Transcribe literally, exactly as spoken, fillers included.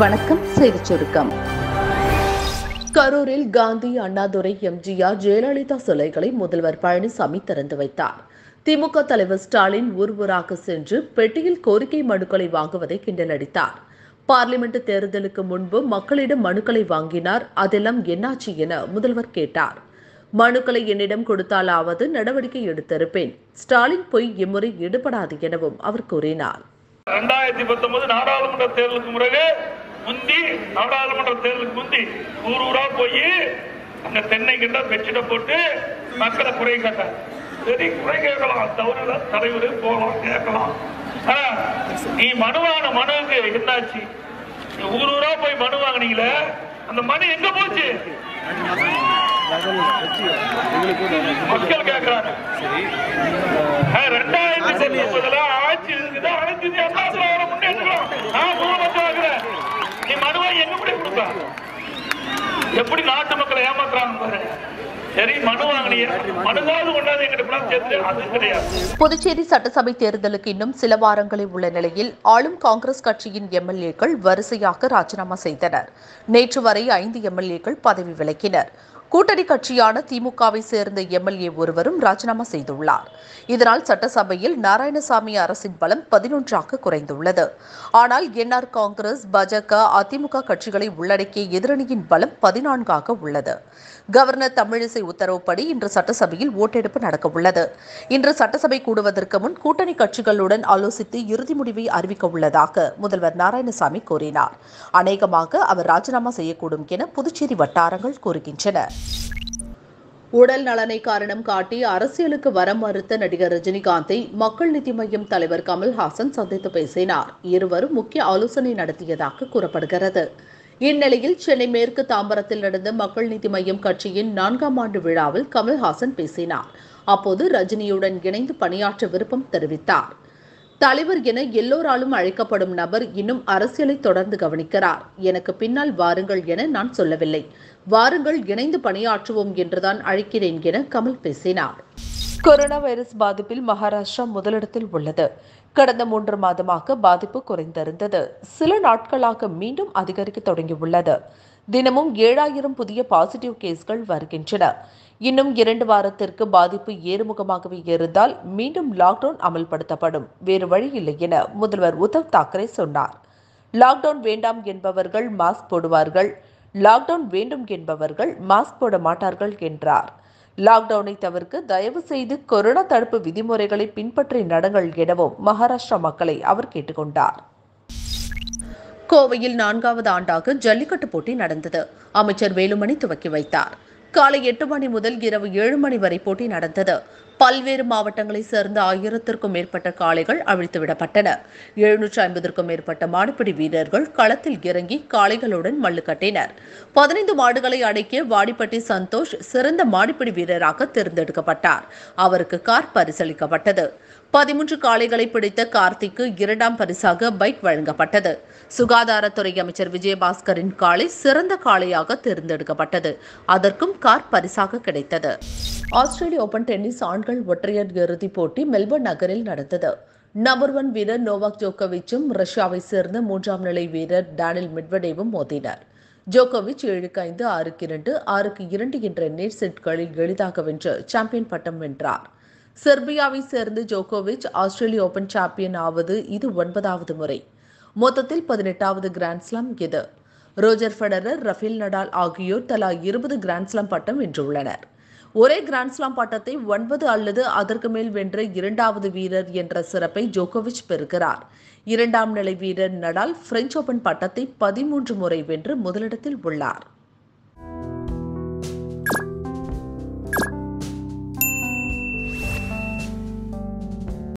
வணக்கம் செய்தி சுருக்கம். கரூரில் காந்தி அண்ணாதுரை எம்ஜிஆர் ஜெயலலிதா சிலைகளை முதல்வர் பழனிசாமி திறந்து வைத்தார். திமுக தலைவர் ஸ்டாலின் ஊர் ஊராக சென்று பெட்டியில் கோரிக்கை மனுக்களை வாங்குவதை கிண்டலடித்தார். பார்லிமெண்ட் தேர்தலுக்கு முன்பு மக்களிடம் மனுக்களை வாங்கினார், அதெல்லாம் என்னாச்சு என முதல்வர் கேட்டார். மனுக்களை என்னிடம் கொடுத்தாலாவது நடவடிக்கை எடுத்திருப்பேன். ஸ்டாலின் போய் இம்முறை ஈடுபடாது எனவும் அவர் கூறினார். இரண்டாயிரத்தி பத்தொன்பது நாடாளுமன்ற தேர்தலுக்கு பிறகு முந்தி நாடாளுமன்ற தேர்தலுக்கு முந்தி ஊர் ஊரா போய் அந்த தென்னை கிட்ட வெற்றிட போட்டு மக்களை குறை கேட்டார். சரி, குறை கேட்கலாம், தவறு தலைவர் போகலாம், கேட்கலாம். ஆனா நீ மனுவான மனுவுக்கு என்னாச்சு? ஊர் ஊரா போய் மனு வாங்கினீங்கள, அந்த மனு எங்க போச்சு? மக்கள் கேட்கிறாங்க. ரெண்டாயிரத்தி பத்தொன்பதுல ஆட்சி இருக்குதான் எப்படி நாட்டு மக்களை ஏமாத்துறாங்க. புதுச்சேரி சட்டசபை தேர்தலுக்கு இன்னும் சில வாரங்களே உள்ள நிலையில் ஆளும் காங்கிரஸ் கட்சியின் எம்எல்ஏக்கள் வரிசையாக ராஜினாமா செய்தனர். நேற்று வரை ஐந்து எம்எல்ஏக்கள் பதவி விலகினர். கூட்டணி கட்சியான திமுகவை சேர்ந்த எம்எல்ஏ ஒருவரும் ராஜினாமா செய்துள்ளார். இதனால் சட்டசபையில் நாராயணசாமி அரசின் பலம் பதினொன்றாக குறைந்துள்ளது. ஆனால் என்ஆர் காங்கிரஸ், பாஜக, அதிமுக கட்சிகளை உள்ளடக்கிய எதிரணியின் பலம் பதினான்காக உள்ளது. கவர்னர் தமிழிசை உத்தரவுப்படி இன்று சட்டசபையில் ஓட்டெடுப்பு நடக்கவுள்ளது. இன்று சட்டசபை கூடுவதற்கு முன் கூட்டணி கட்சிகளுடன் ஆலோசித்து இறுதி முடிவை அறிவிக்க உள்ளதாக முதல்வர் நாராயணசாமி கூறினார். அநேகமாக அவர் ராஜினாமா செய்யக்கூடும் என புதுச்சேரி வட்டாரங்கள் கூறுகின்றன. உடல் நலனை காரணம் காட்டி அரசியலுக்கு வர மறுத்த நடிகர் ரஜினிகாந்தை மக்கள் நீதி மய்யம் தலைவர் கமல்ஹாசன் சந்தித்து பேசினார். இருவரும் முக்கிய ஆலோசனை நடத்தியதாக கூறப்படுகிறது. இந்நிலையில் சென்னை மேற்கு தாம்பரத்தில் நடந்த மக்கள் நீதி மய்யம் கட்சியின் நான்காம் ஆண்டு விழாவில் கமல்ஹாசன் பேசினார். அப்போது ரஜினியுடன் இணைந்து பணியாற்ற விருப்பம் தெரிவித்தார். தலைவர் என எல்லோராலும் அழைக்கப்படும் நபர் இன்னும் அரசியலை தொடர்ந்து கவனிக்கிறார். எனக்கு பின்னால் வாருங்கள் என நான் சொல்லவில்லை, வாருங்கள் இணைந்து பணியாற்றுவோம் என்றுதான் அழைக்கிறேன் என கமல் பேசினார். கொரோனா வைரஸ் பாதிப்பில் மகாராஷ்டிரா முதலிடத்தில் உள்ளது. கடந்த மூன்று மாதமாக பாதிப்பு குறைந்திருந்தது. சில நாட்களாக மீண்டும் அதிகரிக்க தொடங்கியுள்ளது. தினமும் ஏழாயிரம் புதிய பாசிட்டிவ் கேஸ்கள் வருகின்றன. இன்னும் இரண்டு வாரத்திற்கு பாதிப்பு ஏறுமுகமாகவே இருந்தால் மீண்டும் லாக்டவுன் அமல்படுத்தப்படும், வேறு வழி இல்லை என முதல்வர் உத்தவ் தாக்கரே சொன்னார். லாக்டவுன் வேண்டாம் என்பவர்கள் மாஸ்க் போடுவார்கள், லாக்டவுன் வேண்டும் என்பவர்கள் மாஸ்க் போட மாட்டார்கள் என்றார். லாக்டவுனை தவிர்க்க தயவு செய்து கொரோனா தடுப்பு விதிமுறைகளை பின்பற்றி நடங்கள் எனவும் மகாராஷ்டிரா மக்களை அவர் கேட்டுக்கொண்டார். கோவையில் நான்காவது ஆண்டாக ஜல்லிக்கட்டு போட்டி நடந்தது. அமைச்சர் வேலுமணி துவக்கி வைத்தார். காலை எட்டு மணி முதல் இரவு ஏழு மணி வரை போட்டி நடந்தது. பல்வேறு மாவட்டங்களைச் சேர்ந்த ஆயிரத்திற்கும் மேற்பட்ட காளைகள் அழித்துவிடப்பட்டன. எழுநூற்று ஐம்பதற்கும் மேற்பட்ட மாடுபிடி வீரர்கள் களத்தில் இறங்கி காளைகளுடன் மல்லு கட்டினர். பதினைந்து மாடுகளை அடக்கிய வாடிப்பட்டி சந்தோஷ் சிறந்த மாடுபிடி வீரராக தேர்ந்தெடுக்கப்பட்டார். அவருக்கு கார் பரிசளிக்கப்பட்டது. பதிமூன்று காளைகளை பிடித்த கார்த்திக்கு இரண்டாம் பரிசாக பைக் வழங்கப்பட்டது. சுகாதாரத்துறை அமைச்சர் விஜயபாஸ்கரின் காளை சிறந்த காளையாக தேர்ந்தெடுக்கப்பட்டது. அதற்கும் கார் பரிசாக கிடைத்தது. ஆஸ்திரேலிய ஓபன் டென்னிஸ் ஆண்கள் ஒற்றையர் இறுதிப் போட்டி மெல்பர்ன் நகரில் நடந்தது. நம்பர் ஒன் வீரர் நோவாக் ஜோக்கோவிச்சும் ரஷ்யாவை சேர்ந்த மூன்றாம் நிலை வீரர் டேனியல் மெட்வெடேவும் மோதினர். ஜோகோவிச் ஏழுக்கு ஐந்து, ஆறுக்கு இரண்டு, ஆறுக்கு இரண்டு என்ற நேர் செட்களில் எளிதாக வென்று சாம்பியன் பட்டம் வென்றார். செர்பியாவை சேர்ந்து ஜோகோவிச் ஆஸ்திரேலிய ஓபன் சாம்பியன் ஆவது இது ஒன்பதாவது முறை. மொத்தத்தில் பதினெட்டாவது கிராண்ட்ஸ்லாம் இது. ரோஜர் ஃபெடரர், ரஃபேல் நடால் ஆகியோர் தலா இருபது கிராண்ட்ஸ்லாம் பட்டம் வென்றுள்ளனர். ஒரே கிராண்ட்ஸ்லாம் பட்டத்தை ஒன்பது அல்லது அதற்கு மேல் வென்ற இரண்டாவது வீரர் என்ற சிறப்பை ஜோகோவிச் பெறுகிறார். இரண்டாம் நிலை வீரர் நடால் பிரெஞ்சு ஓபன் பட்டத்தை பதிமூன்று முறை வென்று முதலிடத்தில் உள்ளார்.